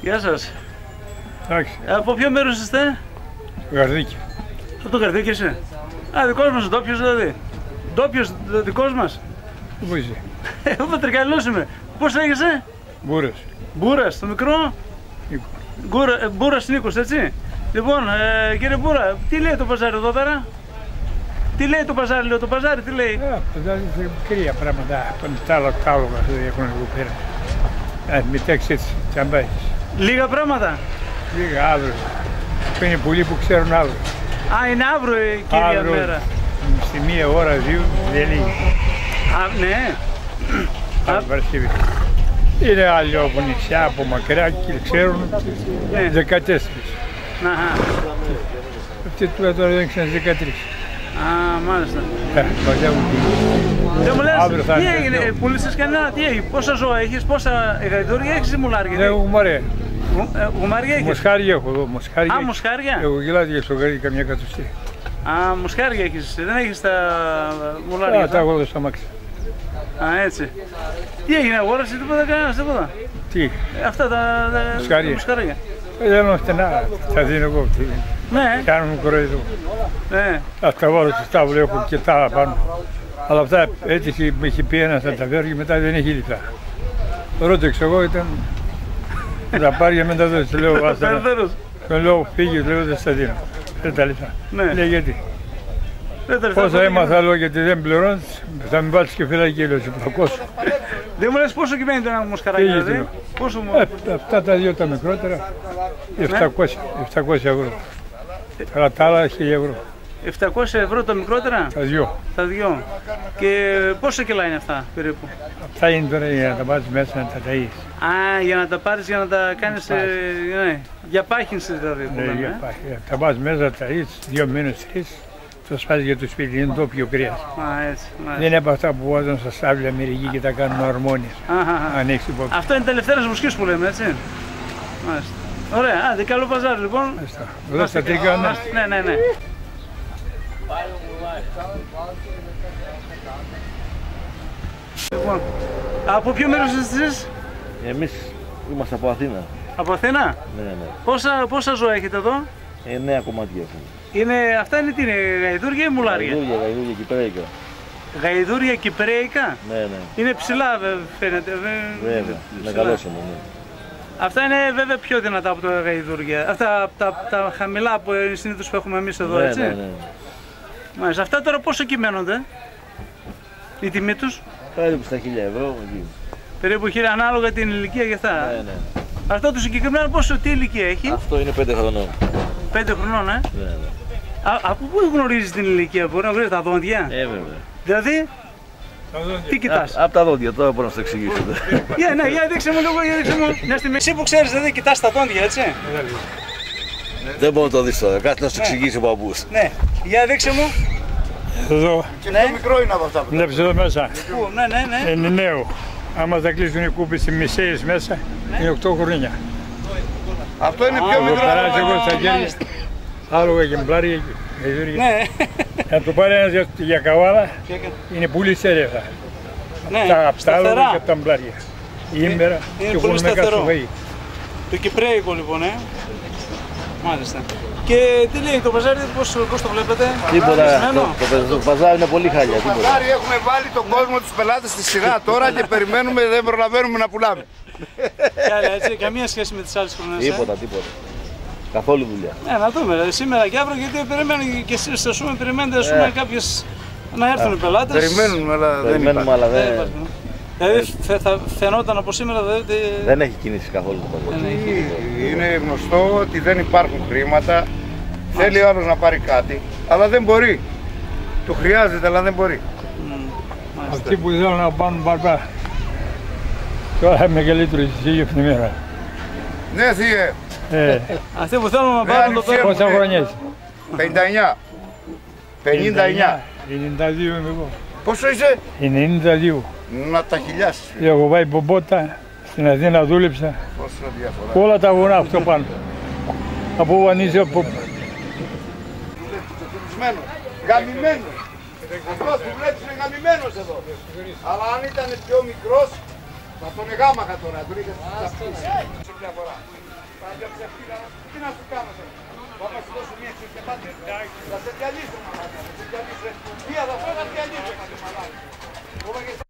Γεια σας. Εντάξει. Από ποιο μέρος είστε? Το Καρδίκι. Από το Καρδίκι είσαι. Α, δικός μας ο ντόπιος δηλαδή. Ντόπιος, δικός μας. Πού είσαι? Εγώ Πατρικαλός είμαι. Πώς λέγεσαι? Μπούρας. Μπούρας, το μικρό. Νίκος. Μπούρας Νίκος, έτσι. Λοιπόν, κύριε Μπούρα, τι λέει το παζάρι εδώ πέρα? Τι λέει το παζάρι, λέω το παζάρι, τι λέει? Παζάρι είναι κρύα πράγματα, πανιστάλλα κάλογα έχουν εγώ πέρα. Μην τέξει έτσι, τσαμπάκι. Λίγα πράγματα? Λίγα, αύριο. Είναι πολλοί που ξέρουν αύριο. Α, είναι αύριο η κύρια αύριο, μέρα. Στη μία ώρα, δύο, δεν λύγει. Α, ναι. Παρασκευή. Είναι άλλοι από νησιά, από μακριά και ξέρουν 14. Αχα. Αυτή του τώρα δεν ξέρουν 13. Α, μάλιστα. Δεν μου λες, τι έγινε, πουλήσεις κανένα, τι έγινε, πόσα ζώα έχεις, πόσα γαϊδούρια έχεις ή μουλάρια? Έχω γουμάρια. Γουμάρια έχεις? Μοσχάρια έχω εδώ, μοσχάρια. Α, μοσχάρια. Έχω γελάδια στο γαρί, καμιά κατωστή. Α, μοσχάρια έχεις, δεν έχεις τα μουλάρια? Α, τα έχω εδώ στα μάξι. Α, έτσι. Τι έγινε, αγόρασε τίποτα, κανένας, τίποτα? Τι? Αυτά τα μοσχάρια. Δεν είναι στενά, τα δίνω εγώ. Ναι. Κάνουν κοροϊδού. Ναι. Αυτά τα βάλω στο στάβλο, έχω και τα άλλα πάνω. Αλλά αυτά έτσι με έχει πει ένας να τα φέρει και μετά δεν έχει λιτά. Ρώτηξε εγώ, ήταν. Τα πάρει και μετά δεν του λέω. Άστα. Τον λέω φύγει, του λέω δεν στα δίνω. Δεν τα λιτά. Ναι. Λέει γιατί. Πόσα έμαθα, λέω γιατί δεν πληρώνει, θα μην βάλει και φυλακή λέω σε πλακώσω. Δεν μου λες πόσο κυβέρνει το ένα μοσκαράκι, δηλαδή. Πόσο μου. Αυτά τα δύο τα μικρότερα, 700 ευρώ. Αλλά τα άλλα 1.000 ευρώ. 700 ευρώ τα μικρότερα. Τα δυο. Και πόσα κιλά είναι αυτά περίπου? Αυτά είναι τώρα για να τα πάρεις μέσα να τα ταΐσεις. Α, για να τα πάρεις, για να τα κάνεις. Ναι, για πάχυνση δηλαδή. Ναι, για πάχυνση. Τα πάρεις μέσα να τα ταΐσεις, 2 μήνες, 3. Το σπάζει για το σπίτι, είναι το πιο κρύας. Δεν είναι από αυτά που βάζουν στα στάβλια μερικοί και τα κάνουν αρμόνιες. Αυτό είναι τελευταίες μουσικές που λέμε, έτσι. Μάλιστα. Ωραία, άντε, καλό παζάρι λοιπόν. Δώστε τι κάνουμε. Ναι. Λοιπόν, από ποιο μέρος είστε εσείς? Εμείς είμαστε από Αθήνα. Από Αθήνα? Ναι. Πόσα ζώα έχετε εδώ? 9 κομμάτια έχουμε. Αυτά είναι τι είναι, γαϊδούρια ή μουλάρια? Γαϊδούρια κυπρέικα. Γαϊδούρια κυπρέικα? Ναι. Είναι ψηλά φαίνεται. Βέβαια, μεγαλώσαμε. Ναι. Αυτά είναι βέβαια πιο δυνατά από τα γαϊδούρια. Αυτά τα χαμηλά που συνήθως που έχουμε εμείς εδώ, έτσι. Ναι. Μάλιστα. Αυτά τώρα πόσο κυμαίνονται, η τιμή τους? Περίπου στα 1.000 ευρώ. Περίπου 1.000 ανάλογα την ηλικία και αυτά. Ναι. Αυτό το συγκεκριμένο πόσο, τι ηλικία έχει? Αυτό είναι 5 χρονών. 5 χρονών, Ναι. Από πού γνωρίζεις την ηλικία, μπορεί να γνωρίζεις τα δόντια? Βέβαια. Δηλαδή, τι κοιτάς? Από τα δόντια, τώρα μπορώ να σας εξηγήσω. Ναι, για δείξε μου λίγο, Εσύ που ξέρεις, δηλαδή κοιτάς τα δόντια, έτσι. Δεν μπορώ να το δεις τώρα, κάτι να σου εξηγήσει ο παππούς. Ναι, για δείξε μου. Εδώ. Και πιο μικρό είναι από αυτά που βλέπεις εδώ μέσα. Πού, ναι. Είναι νέο. Άμα τα κλείσουν οι κούποι στις μισές μέσα, είναι 8 χρόνια. Αυτό είναι πιο μικρό. Περάζει εγώ στα χέρια. Άλλο γεμπλάρι. Να το πάρει ένας για καβάλα, είναι πολύ στέρευα. Σταθερά. Και από τα μπλάρια. Είναι πολύ σταθερό. Το κυπρέικο λοιπόν, μάλιστα. Και τι λέει το παζάρι, πώς το βλέπετε? Τίποτα, το παζάρι είναι πολύ χάλια. Το παζάρι έχουμε βάλει τον κόσμο, τους πελάτες στη σειρά τώρα και περιμένουμε, δεν προλαβαίνουμε να πουλάμε. Καμία σχέση με τις άλλες χρονές. Τίποτα. Καθόλου δουλειά. Ναι, να δούμε σήμερα και αύριο, γιατί περιμένουν και εσείς στο σούμε, περιμένετε κάποιες να έρθουν οι πελάτες. Περιμένουμε, αλλά δεν υπάρχουν. Δηλαδή θα φαινόταν από σήμερα ότι δεν έχει κίνηση καθόλου το παγκόσμιο. Είναι γνωστό ότι δεν υπάρχουν χρήματα, θέλει ο άλλος να πάρει κάτι, αλλά δεν μπορεί. Το χρειάζεται, αλλά δεν μπορεί. Αυτοί που θέλουν να πάρουν μπαρμπά, τώρα μεγαλύτερη συζήτηση ημέρα. Ναι, θύε. Αυτοί που θέλουν να πάρουν το πέρα. Πόσα χρόνια είσαι? 59. 59. 92 είμαι εγώ. Πόσο είσαι? 92. Να τα χιλιάσεις. Έχω πάει πομπότα, στην Αθήνα δούλεψα. Πόσο διαφορά. Όλα τα βουνά αυτό πάνω. Από Βανίζιο, από... Γαμημένος. Αυτός που βλέπεις είναι γαμημένος εδώ. Αλλά αν ήταν πιο μικρός, θα τον εγάμαγα τώρα. Τον είχα στην διαφορά. Τι να σου κάνω τώρα. Θα μας δώσω μια ξεσκεπάτη. Θα σε διαλύσω μαλάκα. Θα σε διαλύσω. Μία θα φέρω να διαλύσω.